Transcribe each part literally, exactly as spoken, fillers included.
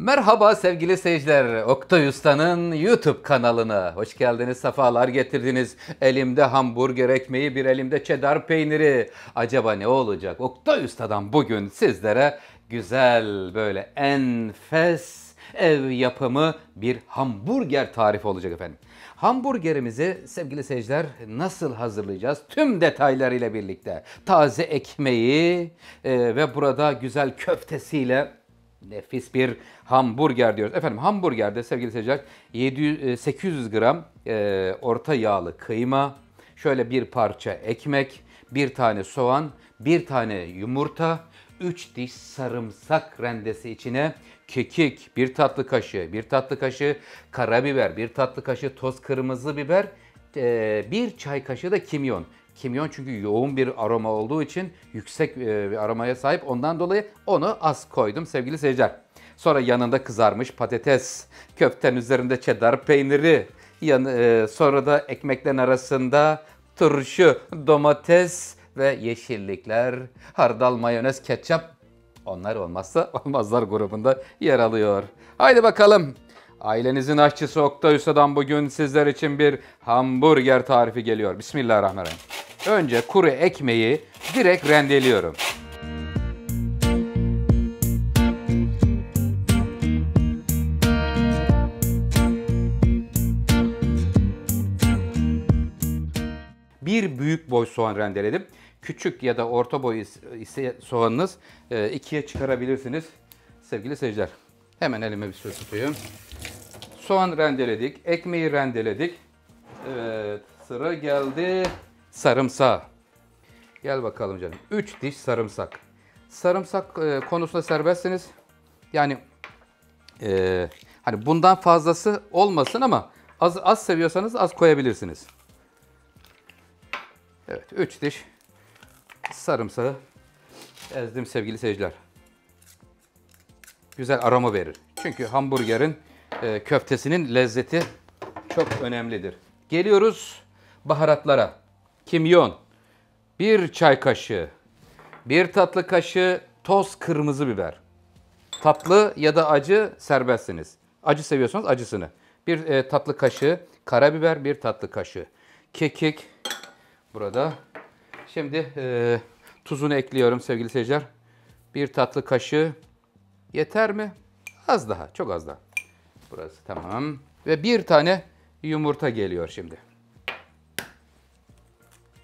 Merhaba sevgili seyirciler, Oktay Usta'nın YouTube kanalına hoş geldiniz, sefalar getirdiniz. Elimde hamburger ekmeği, bir elimde cheddar peyniri. Acaba ne olacak? Oktay Usta'dan bugün sizlere güzel, böyle enfes, ev yapımı bir hamburger tarifi olacak efendim. Hamburgerimizi sevgili seyirciler nasıl hazırlayacağız? Tüm detaylarıyla birlikte. Taze ekmeği e, ve burada güzel köftesiyle nefis bir hamburger diyoruz. Efendim hamburgerde sevgili seyirciler yedi yüz sekiz yüz gram e, orta yağlı kıyma, şöyle bir parça ekmek, bir tane soğan, bir tane yumurta, üç diş sarımsak rendesi içine kekik, bir tatlı kaşığı, bir tatlı kaşığı karabiber, bir tatlı kaşığı toz kırmızı biber, e, bir çay kaşığı da kimyon. Kimyon çünkü yoğun bir aroma olduğu için yüksek bir aromaya sahip. Ondan dolayı onu az koydum sevgili seyirciler. Sonra yanında kızarmış patates, köftenin üzerinde cheddar peyniri, sonra da ekmeklerin arasında turşu, domates ve yeşillikler, hardal, mayonez, ketçap. Onlar olmazsa olmazlar grubunda yer alıyor. Haydi bakalım. Ailenizin aşçısı Oktay Usta'dan bugün sizler için bir hamburger tarifi geliyor. Bismillahirrahmanirrahim. Önce kuru ekmeği direkt rendeliyorum. Bir büyük boy soğan rendeledim. Küçük ya da orta boy ise soğanınız ikiye çıkarabilirsiniz sevgili seyirciler. Hemen elime bir su tutayım. Soğan rendeledik, ekmeği rendeledik. Evet, sıra geldi sarımsağa. Gel bakalım canım. üç diş sarımsak. Sarımsak e, konusunda serbestsiniz. Yani e, hani bundan fazlası olmasın ama az az seviyorsanız az koyabilirsiniz. Evet, üç diş sarımsağı ezdim sevgili seyirciler. Güzel aroma verir. Çünkü hamburgerin e, köftesinin lezzeti çok önemlidir. Geliyoruz baharatlara. Kimyon, bir çay kaşığı, bir tatlı kaşığı toz kırmızı biber. Tatlı ya da acı serbestsiniz. Acı seviyorsanız acısını. Bir e, tatlı kaşığı karabiber, bir tatlı kaşığı kekik burada. Şimdi e, tuzunu ekliyorum sevgili seyirciler. Bir tatlı kaşığı. Yeter mi? Az daha, çok az daha. Burası tamam. Ve bir tane yumurta geliyor şimdi.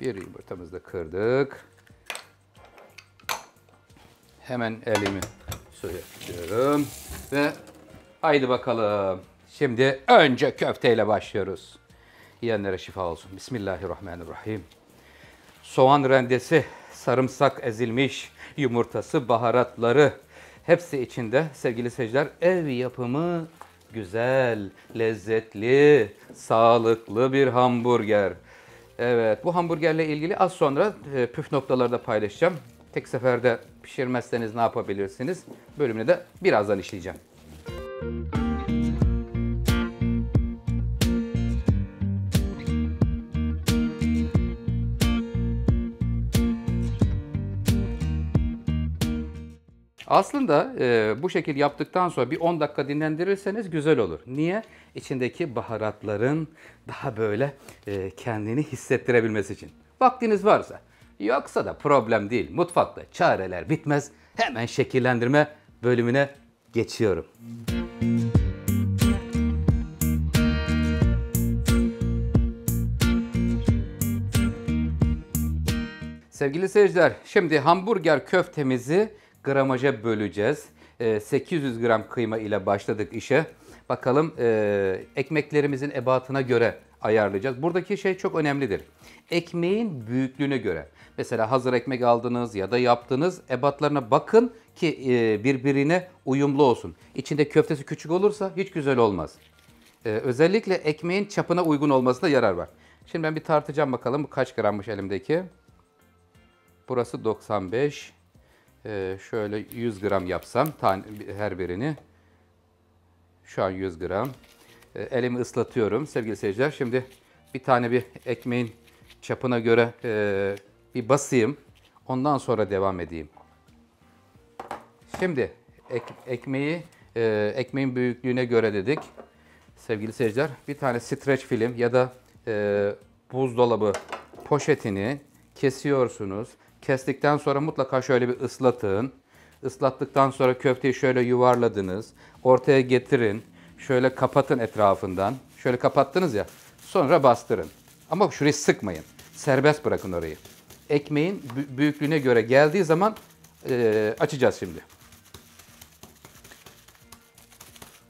Bir yumurtamızı da kırdık. Hemen elimi suya atıyorum. Ve haydi bakalım. Şimdi önce köfteyle başlıyoruz. Yiyenlere şifa olsun. Bismillahirrahmanirrahim. Soğan rendesi, sarımsak ezilmiş, yumurtası, baharatları. Hepsi içinde sevgili seyirciler, ev yapımı güzel, lezzetli, sağlıklı bir hamburger. Evet, bu hamburgerle ilgili az sonra püf noktaları da paylaşacağım. Tek seferde pişirmezseniz ne yapabilirsiniz? Bölümünü de birazdan işleyeceğim. Aslında e, bu şekil yaptıktan sonra bir on dakika dinlendirirseniz güzel olur. Niye? İçindeki baharatların daha böyle e, kendini hissettirebilmesi için. Vaktiniz varsa, yoksa da problem değil. Mutfakta çareler bitmez. Hemen şekillendirme bölümüne geçiyorum. Sevgili seyirciler, şimdi hamburger köftemizi gramaja böleceğiz. sekiz yüz gram kıyma ile başladık işe. Bakalım e, ekmeklerimizin ebatına göre ayarlayacağız. Buradaki şey çok önemlidir. Ekmeğin büyüklüğüne göre. Mesela hazır ekmek aldınız ya da yaptınız. Ebatlarına bakın ki e, birbirine uyumlu olsun. İçinde köftesi küçük olursa hiç güzel olmaz. E, özellikle ekmeğin çapına uygun olmasına yarar var. Şimdi ben bir tartacağım bakalım. Bu kaç grammış elimdeki? Burası doksan beş. Ee, şöyle yüz gram yapsam tane, her birini. Şu an yüz gram. Ee, elimi ıslatıyorum sevgili seyirciler. Şimdi bir tane bir ekmeğin çapına göre e, bir basayım. Ondan sonra devam edeyim. Şimdi ek, ekmeği e, ekmeğin büyüklüğüne göre dedik sevgili seyirciler. Bir tane streç film ya da e, buzdolabı poşetini kesiyorsunuz. Kestikten sonra mutlaka şöyle bir ıslatın. Islattıktan sonra köfteyi şöyle yuvarladınız. Ortaya getirin. Şöyle kapatın etrafından. Şöyle kapattınız ya. Sonra bastırın. Ama şurayı sıkmayın. Serbest bırakın orayı. Ekmeğin büyüklüğüne göre geldiği zaman e, açacağız şimdi.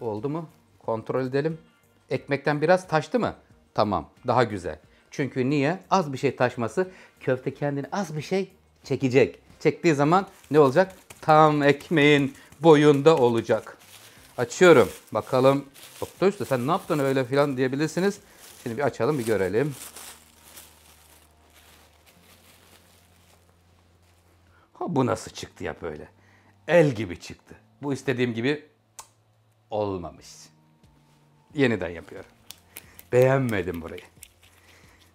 Oldu mu? Kontrol edelim. Ekmekten biraz taştı mı? Tamam. Daha güzel. Çünkü niye? Az bir şey taşması, köfte kendini az bir şey çekecek. Çektiği zaman ne olacak? Tam ekmeğin boyunda olacak. Açıyorum. Bakalım. Oktay Usta sen ne yaptın öyle filan diyebilirsiniz. Şimdi bir açalım, bir görelim. Ha, bu nasıl çıktı ya böyle? El gibi çıktı. Bu istediğim gibi olmamış. Yeniden yapıyorum. Beğenmedim burayı.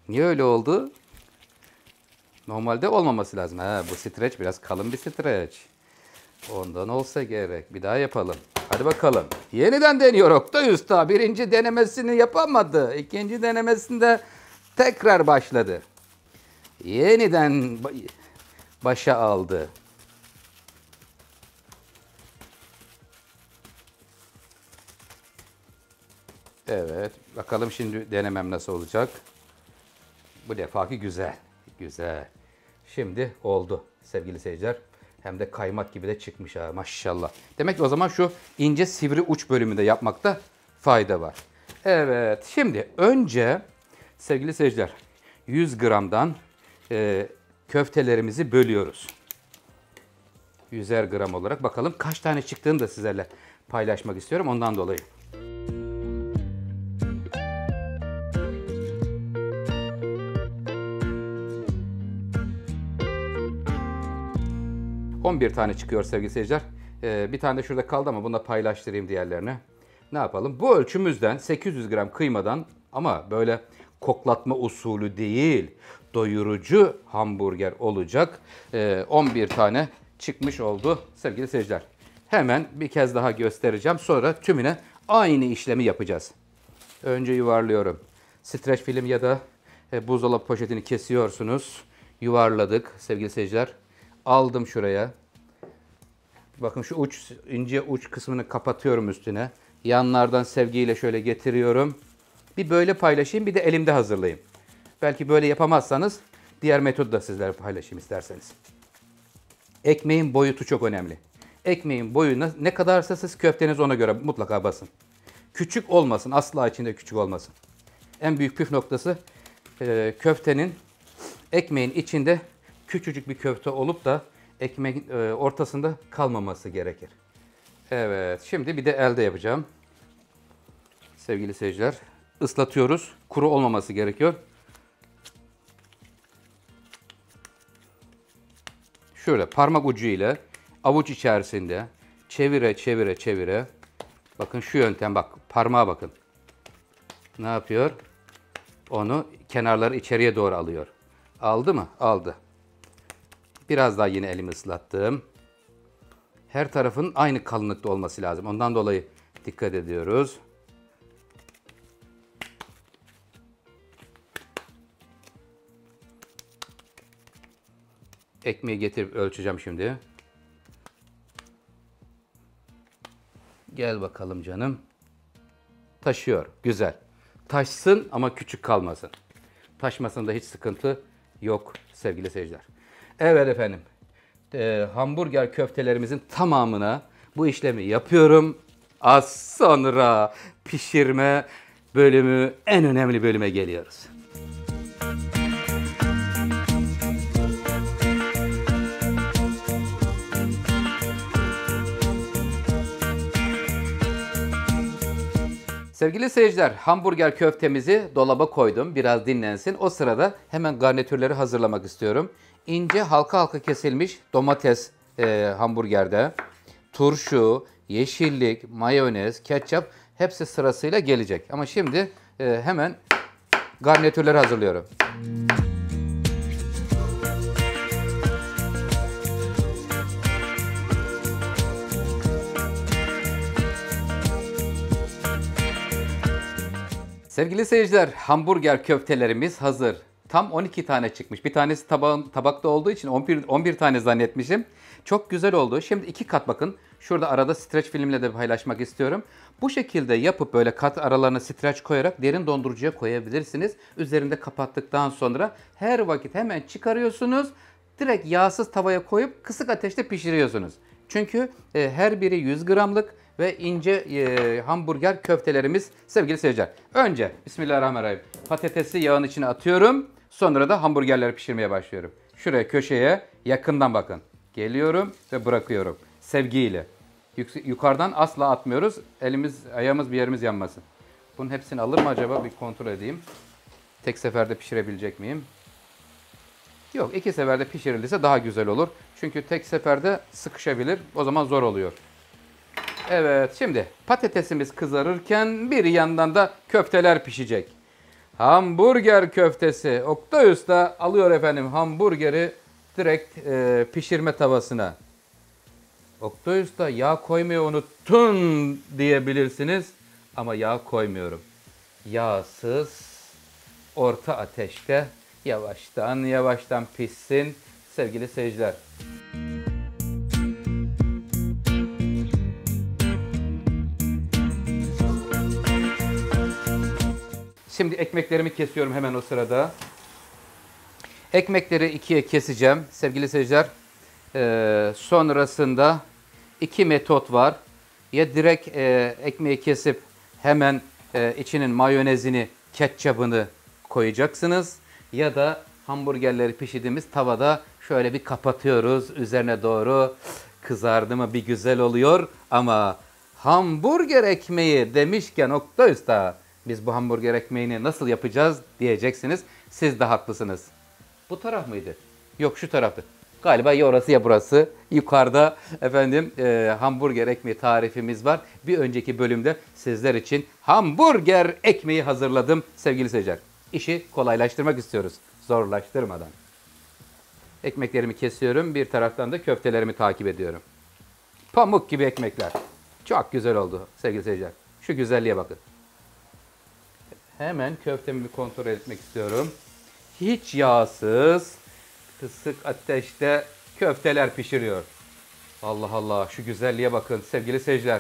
Niye öyle oldu? Normalde olmaması lazım. Ha, bu streç biraz kalın bir streç. Ondan olsa gerek. Bir daha yapalım. Hadi bakalım. Yeniden deniyor Oktay Usta. Birinci denemesini yapamadı. İkinci denemesinde tekrar başladı. Yeniden başa aldı. Evet. Bakalım şimdi denemem nasıl olacak. Bu defaki güzel. Güzel. Şimdi oldu sevgili seyirciler. Hem de kaymak gibi de çıkmış ha, maşallah. Demek ki o zaman şu ince sivri uç bölümünde yapmakta fayda var. Evet, şimdi önce sevgili seyirciler yüz gramdan e, köftelerimizi bölüyoruz. yüzer gram olarak bakalım kaç tane çıktığını da sizlerle paylaşmak istiyorum ondan dolayı. on bir tane çıkıyor sevgili seyirciler. Ee, bir tane de şurada kaldı ama bunu da paylaştırayım diğerlerine. Ne yapalım? Bu ölçümüzden sekiz yüz gram kıymadan ama böyle koklatma usulü değil, doyurucu hamburger olacak. Ee, on bir tane çıkmış oldu sevgili seyirciler. Hemen bir kez daha göstereceğim. Sonra tümüne aynı işlemi yapacağız. Önce yuvarlıyorum. Streç film ya da e, buzdolabı poşetini kesiyorsunuz. Yuvarladık sevgili seyirciler. Aldım şuraya. Bakın şu uç, ince uç kısmını kapatıyorum üstüne. Yanlardan sevgiyle şöyle getiriyorum. Bir böyle paylaşayım, bir de elimde hazırlayayım. Belki böyle yapamazsanız diğer metodu da sizlere paylaşayım isterseniz. Ekmeğin boyutu çok önemli. Ekmeğin boyu ne kadarsa siz köfteniz ona göre mutlaka basın. Küçük olmasın, asla içinde küçük olmasın. En büyük püf noktası köftenin, ekmeğin içinde küçücük bir köfte olup da ekmeğin ortasında kalmaması gerekir. Evet, şimdi bir de elde yapacağım. Sevgili seyirciler, ıslatıyoruz. Kuru olmaması gerekiyor. Şöyle parmak ucu ile avuç içerisinde çevire çevire çevire. Bakın şu yöntem, bak parmağa bakın. Ne yapıyor? Onu kenarları içeriye doğru alıyor. Aldı mı? Aldı. Biraz daha yine elimi ıslattım. Her tarafın aynı kalınlıkta olması lazım. Ondan dolayı dikkat ediyoruz. Ekmeği getirip ölçeceğim şimdi. Gel bakalım canım. Taşıyor. Güzel. Taşsın ama küçük kalmasın. Taşmasında hiç sıkıntı yok sevgili seyirciler. Evet efendim, e, hamburger köftelerimizin tamamına bu işlemi yapıyorum. Az sonra pişirme bölümü, en önemli bölüme geliyoruz. Sevgili seyirciler, hamburger köftemizi dolaba koydum. Biraz dinlensin. O sırada hemen garnitürleri hazırlamak istiyorum. İnce halka halka kesilmiş domates e, hamburgerde, turşu, yeşillik, mayonez, ketçap hepsi sırasıyla gelecek. Ama şimdi e, hemen garnitürleri hazırlıyorum. Sevgili seyirciler, hamburger köftelerimiz hazır. Tam on iki tane çıkmış. Bir tanesi tabağın, tabakta olduğu için on bir, on bir tane zannetmişim. Çok güzel oldu. Şimdi iki kat bakın. Şurada arada streç filmle de paylaşmak istiyorum. Bu şekilde yapıp böyle kat aralarına streç koyarak derin dondurucuya koyabilirsiniz. Üzerinde kapattıktan sonra her vakit hemen çıkarıyorsunuz. Direkt yağsız tavaya koyup kısık ateşte pişiriyorsunuz. Çünkü e, her biri yüz gramlık ve ince e, hamburger köftelerimiz sevgili seyirciler. Önce Bismillahirrahmanirrahim patatesi yağın içine atıyorum. Sonra da hamburgerleri pişirmeye başlıyorum. Şuraya köşeye yakından bakın. Geliyorum ve bırakıyorum. Sevgiyle. Yük- yukarıdan asla atmıyoruz. Elimiz, ayağımız bir yerimiz yanmasın. Bunun hepsini alır mı acaba? Bir kontrol edeyim. Tek seferde pişirebilecek miyim? Yok, iki seferde pişirilirse daha güzel olur. Çünkü tek seferde sıkışabilir. O zaman zor oluyor. Evet, şimdi patatesimiz kızarırken bir yandan da köfteler pişecek. Hamburger köftesi. Oktay Usta alıyor efendim hamburgeri direkt e, pişirme tavasına. Oktay Usta yağ koymayı unuttun diyebilirsiniz ama yağ koymuyorum. Yağsız, orta ateşte yavaştan yavaştan pişsin sevgili seyirciler. Şimdi ekmeklerimi kesiyorum hemen o sırada. Ekmekleri ikiye keseceğim sevgili seyirciler. Ee, sonrasında iki metot var. Ya direkt e, ekmeği kesip hemen e, içinin mayonezini, ketçabını koyacaksınız. Ya da hamburgerleri pişirdiğimiz tavada şöyle bir kapatıyoruz. Üzerine doğru kızardı mı bir güzel oluyor. Ama hamburger ekmeği demişken Oktay Usta, biz bu hamburger ekmeğini nasıl yapacağız diyeceksiniz. Siz de haklısınız. Bu taraf mıydı? Yok, şu taraftı. Galiba ya orası ya burası. Yukarıda efendim e, hamburger ekmeği tarifimiz var. Bir önceki bölümde sizler için hamburger ekmeği hazırladım sevgili seyirciler. İşi kolaylaştırmak istiyoruz, zorlaştırmadan. Ekmeklerimi kesiyorum. Bir taraftan da köftelerimi takip ediyorum. Pamuk gibi ekmekler. Çok güzel oldu sevgili seyirciler. Şu güzelliğe bakın. Hemen köftemi bir kontrol etmek istiyorum. Hiç yağsız, kısık ateşte köfteler pişiriyor. Allah Allah, şu güzelliğe bakın sevgili seyirciler.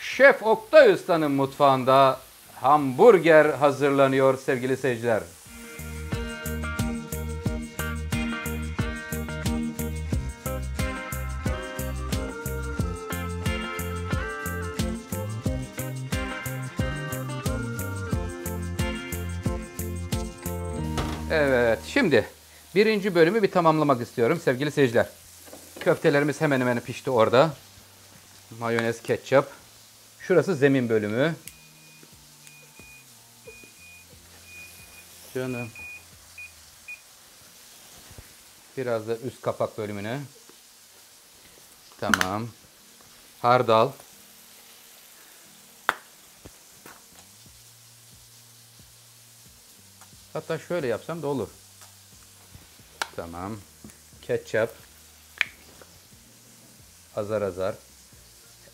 Şef Oktay Usta'nın mutfağında hamburger hazırlanıyor sevgili seyirciler. Evet, şimdi birinci bölümü bir tamamlamak istiyorum sevgili seyirciler. Köftelerimiz hemen hemen pişti orada. Mayonez, ketçap. Şurası zemin bölümü. Canım. Biraz da üst kapak bölümünü. Tamam. Hardal. Hatta şöyle yapsam da olur. Tamam. Ketçap. Azar azar.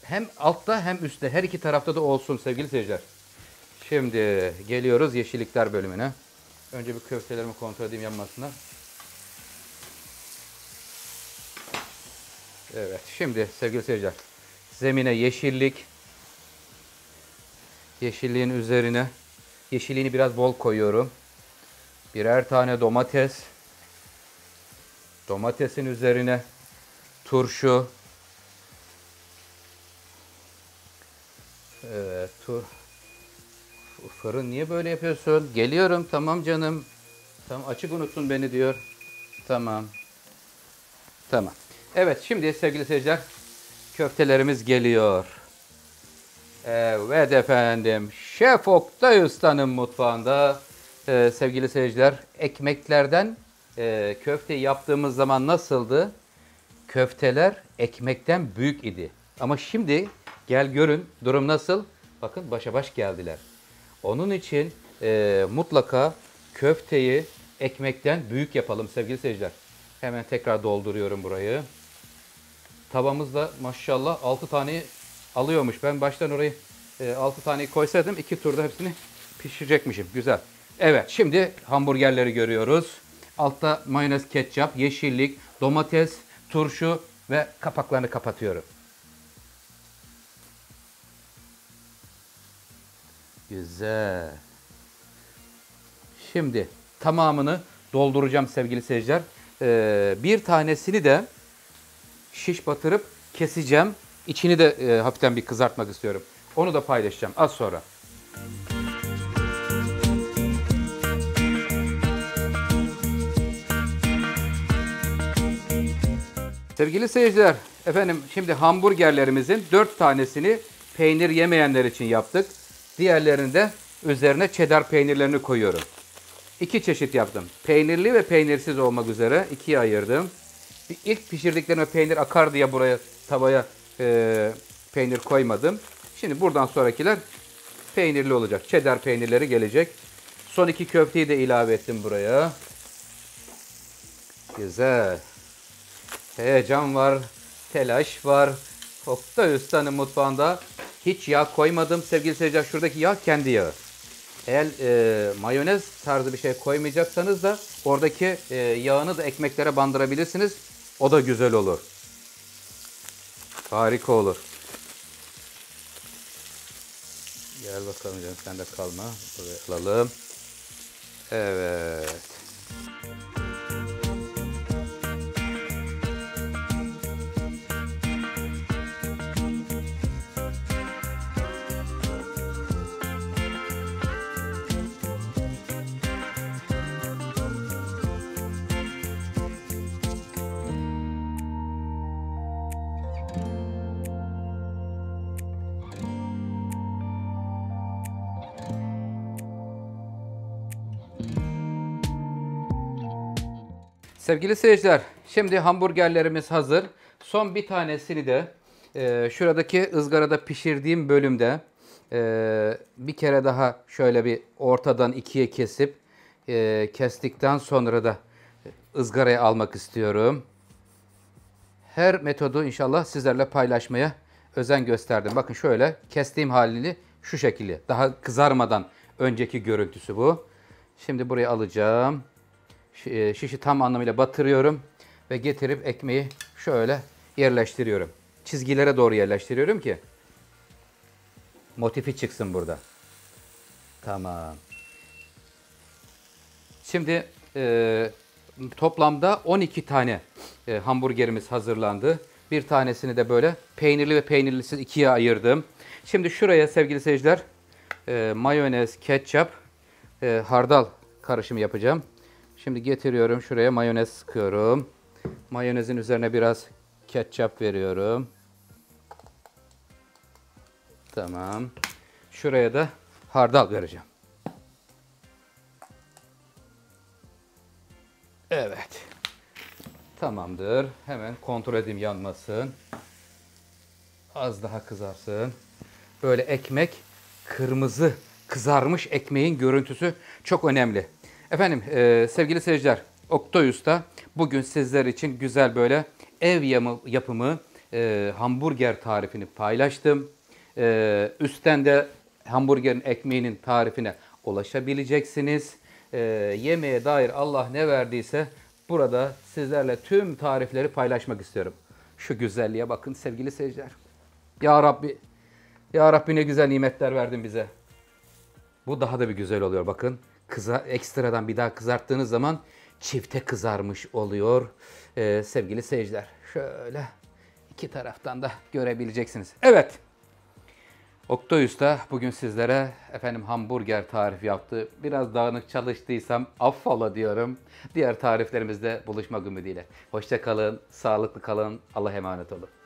Hem altta hem üstte, her iki tarafta da olsun sevgili seyirciler. Şimdi geliyoruz yeşillikler bölümüne. Önce bir köftelerimi kontrol edeyim yanmasına. Evet, şimdi sevgili seyirciler, zemine yeşillik. Yeşilliğin üzerine yeşilliğini biraz bol koyuyorum. Birer tane domates. Domatesin üzerine turşu. Evet, tur. Fırın niye böyle yapıyorsun? Geliyorum, tamam canım. Tamam, açık unuttun beni diyor. Tamam. Tamam. Evet, şimdi sevgili seyirciler, köftelerimiz geliyor. Evet efendim, Şef Oktay Usta'nın mutfağında Ee, sevgili seyirciler, ekmeklerden e, köfteyi yaptığımız zaman nasıldı? Köfteler ekmekten büyük idi. Ama şimdi gel görün durum nasıl? Bakın, başa baş geldiler. Onun için e, mutlaka köfteyi ekmekten büyük yapalım sevgili seyirciler. Hemen tekrar dolduruyorum burayı. Tavamız da maşallah altı tane alıyormuş. Ben baştan orayı altı taneyi koysaydım iki turda hepsini pişirecekmişim. Güzel. Evet, şimdi hamburgerleri görüyoruz. Altta mayonez, ketçap, yeşillik, domates, turşu ve kapaklarını kapatıyorum. Güzel. Şimdi tamamını dolduracağım sevgili seyirciler. Ee, bir tanesini de şiş batırıp keseceğim. İçini de e, hafiften bir kızartmak istiyorum. Onu da paylaşacağım az sonra. Sevgili seyirciler, efendim şimdi hamburgerlerimizin dört tanesini peynir yemeyenler için yaptık. Diğerlerini de üzerine cheddar peynirlerini koyuyorum. İki çeşit yaptım. Peynirli ve peynirsiz olmak üzere ikiye ayırdım. İlk pişirdiklerime peynir akar diye buraya tavaya e, peynir koymadım. Şimdi buradan sonrakiler peynirli olacak. Cheddar peynirleri gelecek. Son iki köfteyi de ilave ettim buraya. Güzel. Heyecan var, telaş var. Oktay Usta'nın mutfağında hiç yağ koymadım. Sevgili seyirciler, şuradaki yağ kendi yağı. Eğer e, mayonez tarzı bir şey koymayacaksanız da oradaki e, yağını da ekmeklere bandırabilirsiniz. O da güzel olur. Harika olur. Gel bakalım canım, sen de kalma. Buraya alalım. Evet. Sevgili seyirciler, şimdi hamburgerlerimiz hazır. Son bir tanesini de e, şuradaki ızgarada pişirdiğim bölümde e, bir kere daha şöyle bir ortadan ikiye kesip e, kestikten sonra da ızgaraya almak istiyorum. Her metodu inşallah sizlerle paylaşmaya özen gösterdim. Bakın şöyle kestiğim halini şu şekilde, daha kızarmadan önceki görüntüsü bu. Şimdi buraya alacağım. Şişi tam anlamıyla batırıyorum ve getirip ekmeği şöyle yerleştiriyorum. Çizgilere doğru yerleştiriyorum ki motifi çıksın burada. Tamam. Şimdi e, toplamda on iki tane e, hamburgerimiz hazırlandı. Bir tanesini de böyle peynirli ve peynirlisiz ikiye ayırdım. Şimdi şuraya sevgili seyirciler e, mayonez, ketçap, e, hardal karışımı yapacağım. Şimdi getiriyorum, şuraya mayonez sıkıyorum. Mayonezin üzerine biraz ketçap veriyorum. Tamam. Şuraya da hardal vereceğim. Evet. Tamamdır. Hemen kontrol edeyim yanmasın. Az daha kızarsın. Böyle ekmek kırmızı, kızarmış ekmeğin görüntüsü çok önemli. Efendim e, sevgili seyirciler, Oktay Usta bugün sizler için güzel böyle ev yapımı e, hamburger tarifini paylaştım. E, üstten de hamburgerin ekmeğinin tarifine ulaşabileceksiniz. E, yemeğe dair Allah ne verdiyse burada sizlerle tüm tarifleri paylaşmak istiyorum. Şu güzelliğe bakın sevgili seyirciler. Ya Rabbi, Ya Rabbi ne güzel nimetler verdin bize. Bu daha da bir güzel oluyor bakın. Kıza, ekstradan bir daha kızarttığınız zaman çifte kızarmış oluyor ee, sevgili seyirciler. Şöyle iki taraftan da görebileceksiniz. Evet, Oktay Usta bugün sizlere efendim hamburger tarifi yaptı. Biraz dağınık çalıştıysam affola diyorum. Diğer tariflerimizde buluşmak ümidiyle. Hoşça kalın, sağlıklı kalın, Allah'a emanet olun.